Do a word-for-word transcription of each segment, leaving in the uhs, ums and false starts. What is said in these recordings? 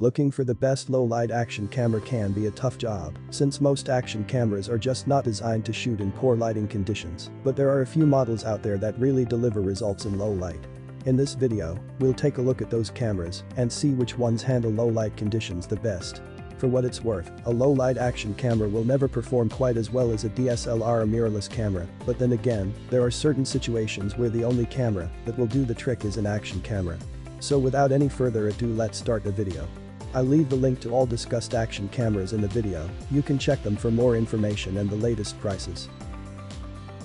Looking for the best low-light action camera can be a tough job, since most action cameras are just not designed to shoot in poor lighting conditions, but there are a few models out there that really deliver results in low light. In this video, we'll take a look at those cameras and see which ones handle low-light conditions the best. For what it's worth, a low-light action camera will never perform quite as well as a D S L R or mirrorless camera, but then again, there are certain situations where the only camera that will do the trick is an action camera. So without any further ado, let's start the video. I'll leave the link to all discussed action cameras in the video, you can check them for more information and the latest prices.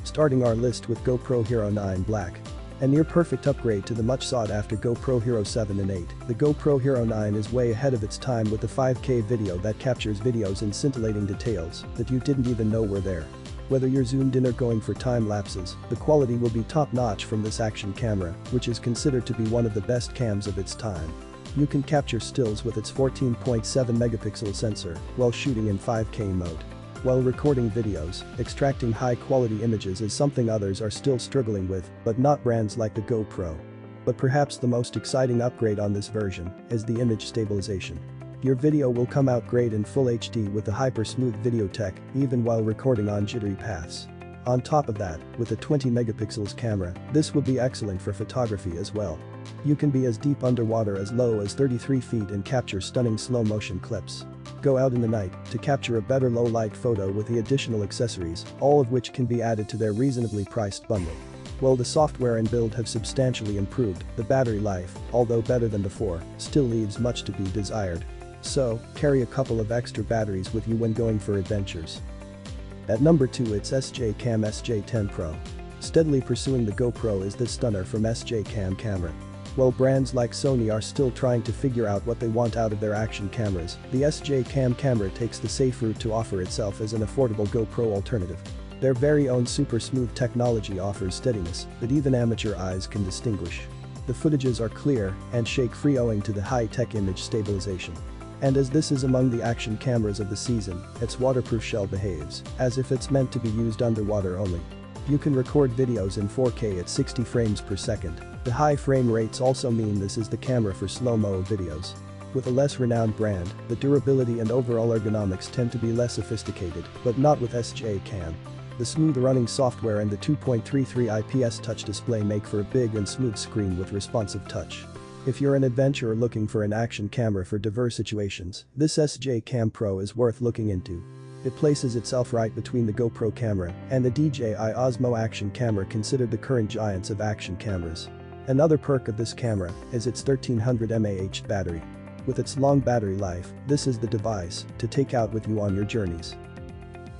Starting our list with GoPro Hero nine Black. A near-perfect upgrade to the much-sought-after GoPro Hero seven and eight, the GoPro Hero nine is way ahead of its time with the five K video that captures videos in scintillating details that you didn't even know were there. Whether you're zoomed in or going for time lapses, the quality will be top-notch from this action camera, which is considered to be one of the best cams of its time. You can capture stills with its fourteen point seven megapixel sensor while shooting in five K mode. While recording videos, extracting high-quality images is something others are still struggling with, but not brands like the GoPro. But perhaps the most exciting upgrade on this version is the image stabilization. Your video will come out great in full H D with the hyper-smooth video tech, even while recording on jittery paths. On top of that, with a twenty megapixels camera, this would be excellent for photography as well. You can be as deep underwater as low as thirty-three feet and capture stunning slow-motion clips. Go out in the night to capture a better low-light photo with the additional accessories, all of which can be added to their reasonably priced bundle. While the software and build have substantially improved, the battery life, although better than before, still leaves much to be desired. So, carry a couple of extra batteries with you when going for adventures. At number two, it's S J CAM S J ten Pro. Steadily pursuing the GoPro is the stunner from S J CAM camera. While brands like Sony are still trying to figure out what they want out of their action cameras, the S J CAM camera takes the safe route to offer itself as an affordable GoPro alternative. Their very own super smooth technology offers steadiness that even amateur eyes can distinguish. The footages are clear and shake-free owing to the high-tech image stabilization. And as this is among the action cameras of the season, its waterproof shell behaves as if it's meant to be used underwater only. You can record videos in four K at sixty frames per second. The high frame rates also mean this is the camera for slow-mo videos. With a less renowned brand, the durability and overall ergonomics tend to be less sophisticated, but not with S J CAM. The smooth running software and the two point three three I P S touch display make for a big and smooth screen with responsive touch. If you're an adventurer looking for an action camera for diverse situations, this S J CAM Pro is worth looking into. It places itself right between the GoPro camera and the D J I Osmo Action camera, considered the current giants of action cameras. Another perk of this camera is its thirteen hundred milliamp hour battery. With its long battery life, this is the device to take out with you on your journeys.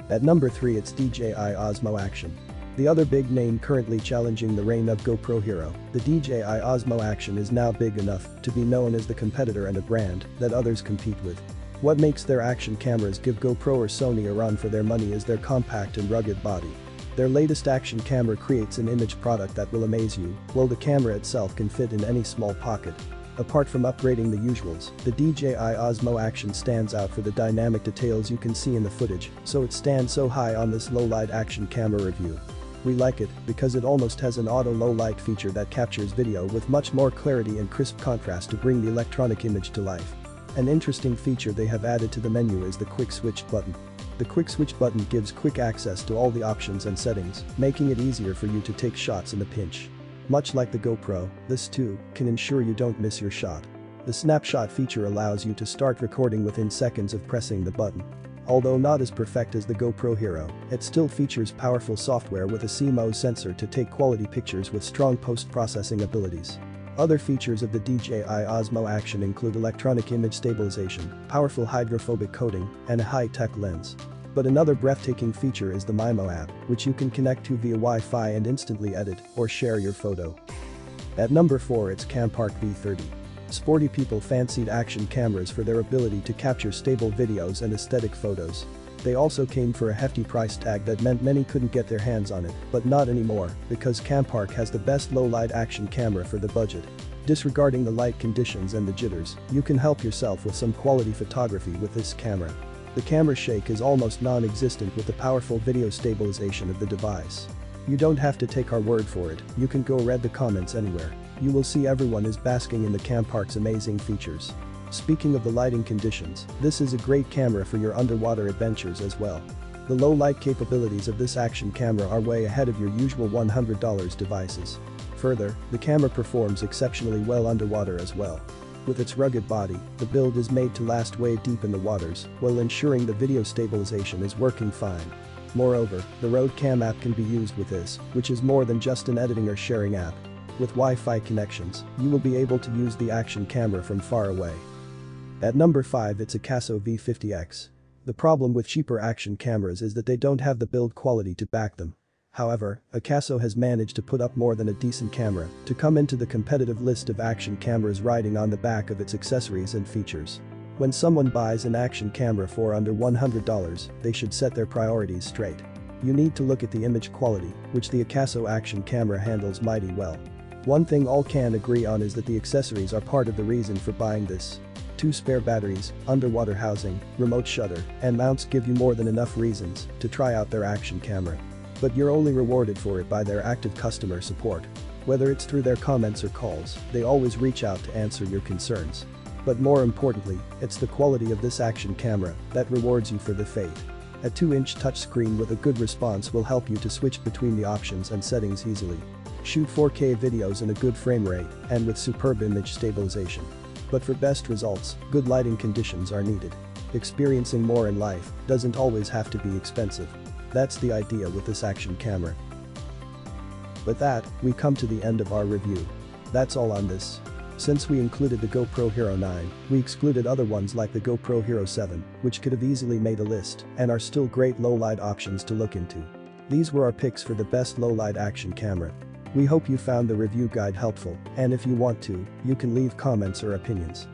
At number three, it's D J I Osmo Action. The other big name currently challenging the reign of GoPro Hero, the D J I Osmo Action is now big enough to be known as the competitor and a brand that others compete with. What makes their action cameras give GoPro or Sony a run for their money is their compact and rugged body. Their latest action camera creates an image product that will amaze you, while the camera itself can fit in any small pocket. Apart from upgrading the usuals, the D J I Osmo Action stands out for the dynamic details you can see in the footage, so it stands so high on this low-light action camera review. We like it because it almost has an auto low-light feature that captures video with much more clarity and crisp contrast to bring the electronic image to life. An interesting feature they have added to the menu is the quick switch button. The quick switch button gives quick access to all the options and settings, making it easier for you to take shots in a pinch. Much like the GoPro, this too can ensure you don't miss your shot. The snapshot feature allows you to start recording within seconds of pressing the button. Although not as perfect as the GoPro Hero, it still features powerful software with a C M O S sensor to take quality pictures with strong post-processing abilities. Other features of the D J I Osmo Action include electronic image stabilization, powerful hydrophobic coating, and a high-tech lens. But another breathtaking feature is the MIMO app, which you can connect to via Wi-Fi and instantly edit or share your photo. At number four, it's Campark V thirty. Sporty people fancied action cameras for their ability to capture stable videos and aesthetic photos. They also came for a hefty price tag that meant many couldn't get their hands on it, but not anymore, because Campark has the best low-light action camera for the budget. Disregarding the light conditions and the jitters, you can help yourself with some quality photography with this camera. The camera shake is almost non-existent with the powerful video stabilization of the device. You don't have to take our word for it, you can go read the comments anywhere. You will see everyone is basking in the Campark's amazing features. Speaking of the lighting conditions, this is a great camera for your underwater adventures as well. The low light capabilities of this action camera are way ahead of your usual one hundred dollar devices. Further, the camera performs exceptionally well underwater as well. With its rugged body, the build is made to last way deep in the waters, while ensuring the video stabilization is working fine. Moreover, the RodeCam app can be used with this, which is more than just an editing or sharing app. With Wi-Fi connections, you will be able to use the action camera from far away. At number five, it's Akaso V fifty X. The problem with cheaper action cameras is that they don't have the build quality to back them. However, Akaso has managed to put up more than a decent camera to come into the competitive list of action cameras riding on the back of its accessories and features. When someone buys an action camera for under one hundred dollars, they should set their priorities straight. You need to look at the image quality, which the Akaso action camera handles mighty well. One thing all can agree on is that the accessories are part of the reason for buying this. Two spare batteries, underwater housing, remote shutter, and mounts give you more than enough reasons to try out their action camera. But you're only rewarded for it by their active customer support. Whether it's through their comments or calls, they always reach out to answer your concerns. But more importantly, it's the quality of this action camera that rewards you for the faith. A two inch touchscreen with a good response will help you to switch between the options and settings easily. Shoot four K videos in a good frame rate and with superb image stabilization. But for best results, good lighting conditions are needed. Experiencing more in life doesn't always have to be expensive. That's the idea with this action camera. With that, we come to the end of our review. That's all on this. Since we included the GoPro Hero nine, we excluded other ones like the GoPro Hero seven, which could have easily made a list and are still great low-light options to look into. These were our picks for the best low-light action camera. We hope you found the review guide helpful, and if you want to, you can leave comments or opinions.